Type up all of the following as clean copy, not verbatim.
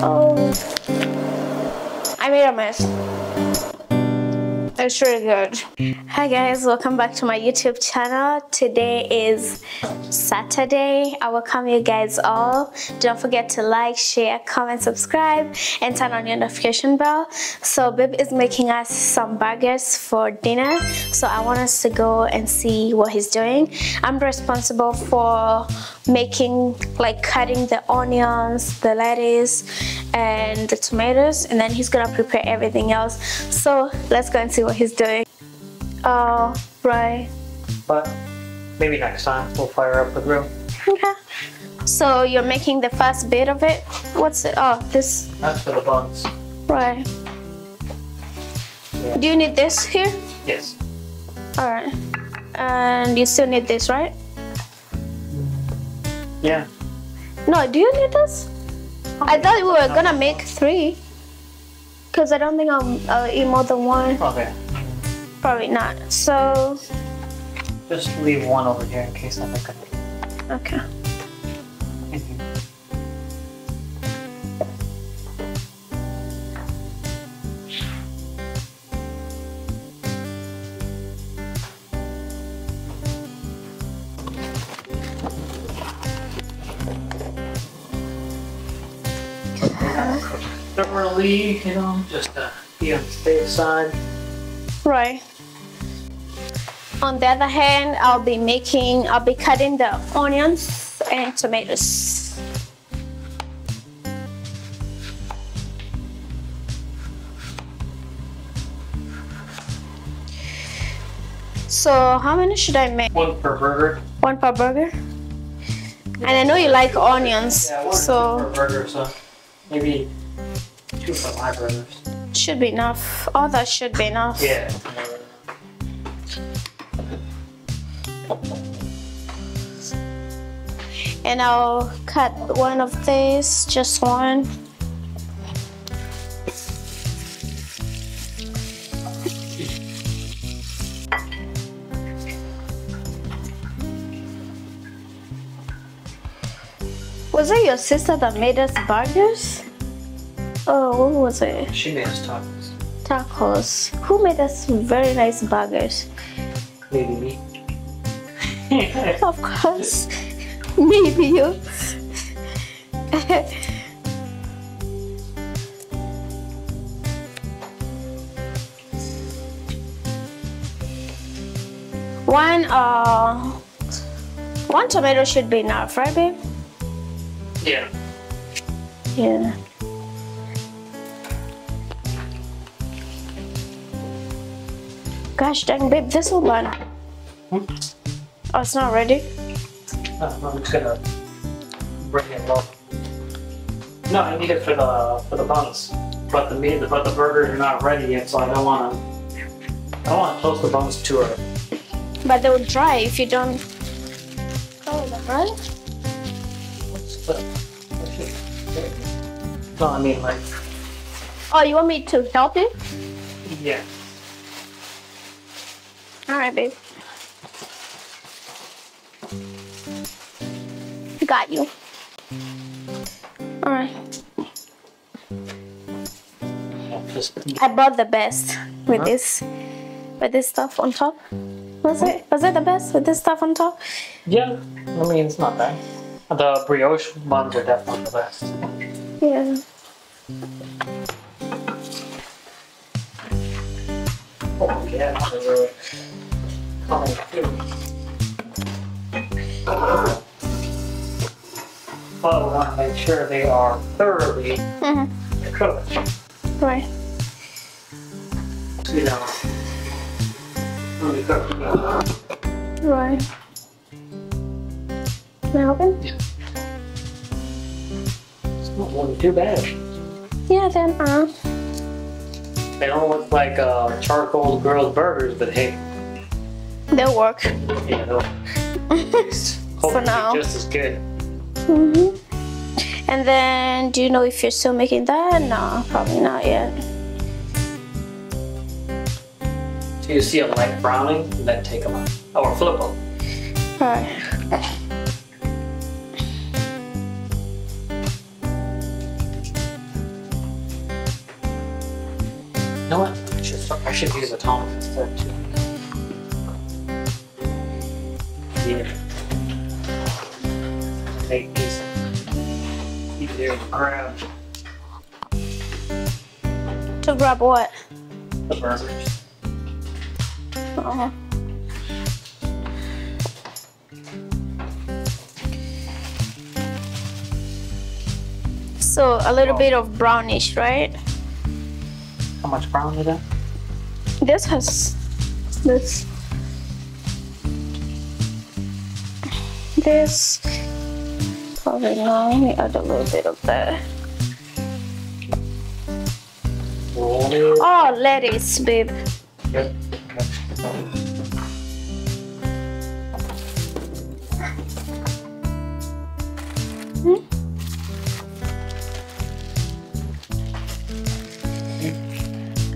Oh, I made a mess. It's really good. Hi guys, welcome back to my YouTube channel. Today is Saturday. I welcome you guys all. Don't forget to like, share, comment, subscribe, and turn on your notification bell. So Babe is making us some burgers for dinner. So I want us to go and see what he's doing. I'm responsible for making, like cutting the onions, the lettuce, and the tomatoes, and then he's gonna prepare everything else. So let's go and see what he's doing. Oh, right. But maybe next time we'll fire up the grill. Okay. So you're making the first bit of it. What's it? Oh, this. That's for the buns. Right. Yeah. Do you need this here? Yes. All right. And you still need this, right? Yeah. No, do you need this? I thought we were gonna make three. Because I don't think I'll eat more than one. Okay. Probably not. So just leave one over here in case I make a. Okay. Really, you know, just be on the safe side. Right. On the other hand, I'll be cutting the onions and tomatoes. So how many should I make? One per burger. One per burger? And I know you like onions, yeah, so. One per burger, so maybe. Two for my burgers. Should be enough. Oh, that should be enough. Yeah. And I'll cut one of these, just one. Was it your sister that made us burgers? Oh, what was it? She made us tacos. Tacos. Who made us very nice burgers? Maybe me. Of course. Maybe you. One tomato should be enough, right, babe? Yeah. Yeah. Gosh dang, babe, this will burn. Hmm? Oh, it's not ready? I'm just gonna bring it up. No, I need it for the buns. But the burgers are not ready yet, so I don't wanna toast the buns too early. But they will dry if you don't cover them, right? No, I mean like. Oh, you want me to help you? Yeah. All right, babe. Got you. All right. I bought the best with this stuff on top. Was it the best with this stuff on top? Yeah. I mean, it's not bad. The brioche buns are definitely the best. Yeah. Oh yeah. They're but we want to make sure they are thoroughly cooked. Right. See now. Let me cook them. Right. Can I open? Yeah. It's not one too bad. Yeah, then they don't look like charcoal grilled burgers, but hey. They'll work. Yeah, they'll work. For now. Just as good. And then, do you know if you're still making that? No, probably not yet. So you see them like browning, and then take them out. Or flip them. Alright. You know what? I should use a tonic instead too. Yeah. Take these. Easier to grab. To grab what? The burgers. Uh-huh. So a little bit of brownish, right? How much brown is that? This has this. This probably not. Let me add a little bit of that. Oh, lettuce, babe. Yep.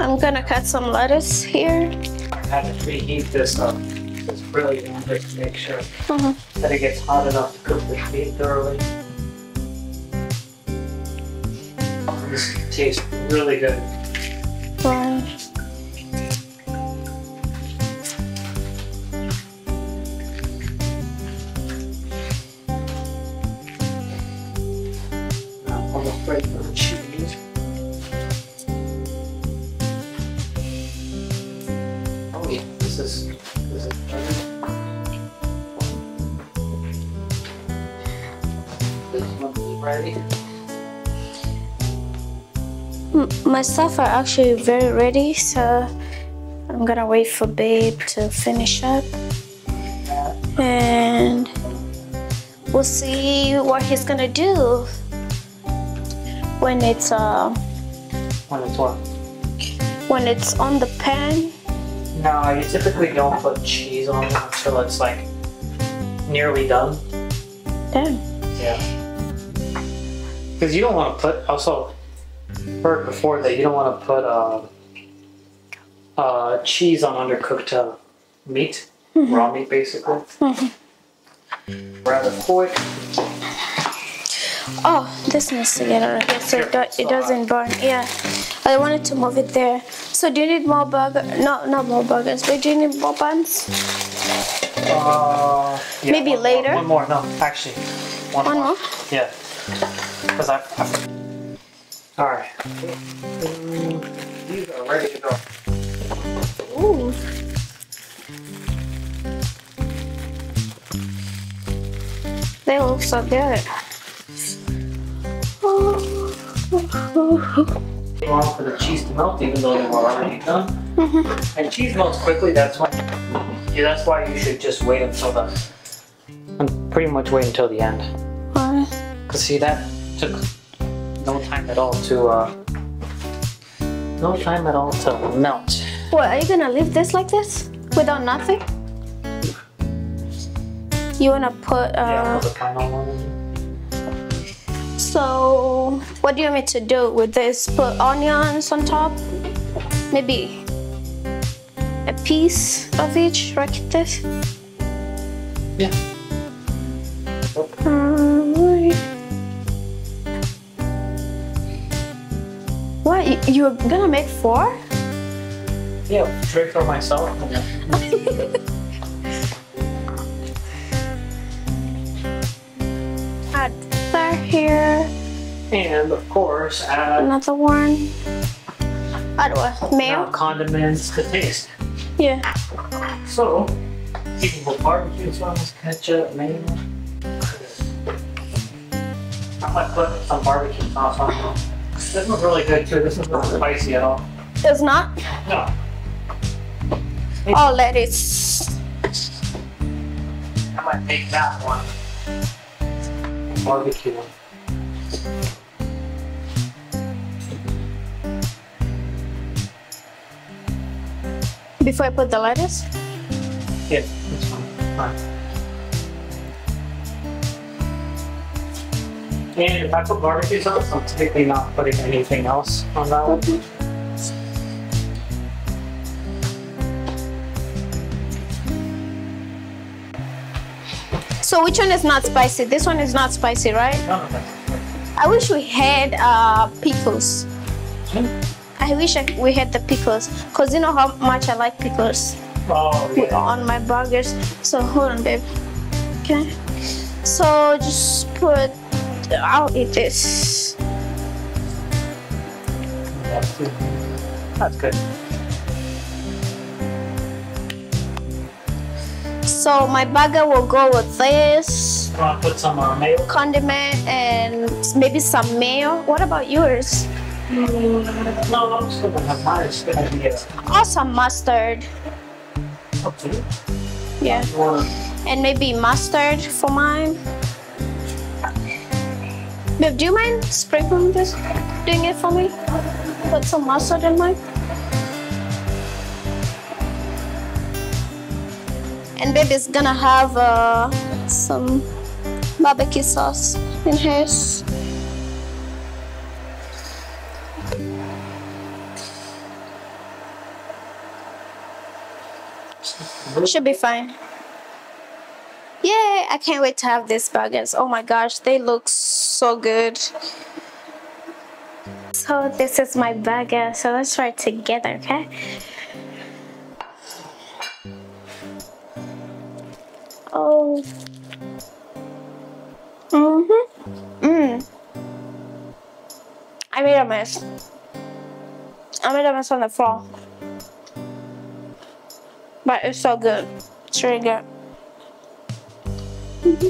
I'm gonna cut some lettuce here. I had to preheat this up. It's really important to make sure that it gets hot enough to cook the meat thoroughly. This tastes really good. Wow. I'm afraid for the cheese. Oh yeah, this is perfect. This one is ready. My stuff are actually very ready, so I'm gonna wait for babe to finish up, and we'll see what he's gonna do when it's when it's on the pan. No, you typically don't put cheese on it until it's like nearly done. Damn. Yeah. Because you don't want to put also. Heard before that you don't want to put cheese on undercooked meat, raw meat basically. Rather quick. Oh, this needs to get out of here so it doesn't burn. Yeah, I wanted to move it there. So do you need more burger? No, not more burgers, but do you need more buns? Yeah, maybe one, later. One more. No, actually, one more. Yeah, because I've all right. These are ready to go. Ooh. They look so good. They want for the cheese to melt, even though they were already done. And cheese melts quickly. That's why. Yeah, that's why you should just wait until the. I'm pretty much wait until the end. Why? Cause see that took. No time at all to melt. What, are you gonna leave this like this? Without nothing? You wanna put put the panel on it. So what do you want me to do with this? Put onions on top? Maybe a piece of each like this? Yeah. What? You're gonna make 4? Yeah, 3 for myself. Add that here. And of course, add another one. Add what? Mayo? Condiments to taste. Yeah. So, you can put barbecue sauce, ketchup, mayo. I might put some barbecue sauce on it. This one's really good too. This one's not spicy at all. It's not? No. Oh, lettuce. I might make that one. Barbecue one. Before I put the lettuce? Yeah, this one. Fine. And if I put barbecue sauce, I'm typically not putting anything else on that one. So which one is not spicy? This one is not spicy, right? No, no, no. I wish we had pickles. I wish we had the pickles, because you know how much I like pickles on my burgers. So hold on, babe. Okay. So just put, I'll eat this. That's good. That's good. So my burger will go with this. You want to put some mayo? Condiment and maybe some mayo. What about yours? No, I'm just gonna have mine. It's gonna be it. Also mustard. Okay. Yeah. And maybe mustard for mine. Babe, do you mind sprinkling this? Doing it for me? Put some mustard in mine. And baby's gonna have some barbecue sauce in hers. Should be fine. Yay! I can't wait to have these burgers. Oh my gosh, they look so good. So this is my burger. So let's try it together, okay? Oh. Mm-hmm. Mm. I made a mess. I made a mess on the floor. But it's so good. It's really good. Mm-hmm.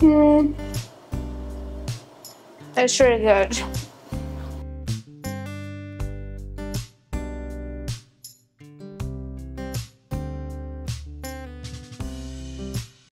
Mm. It's really good.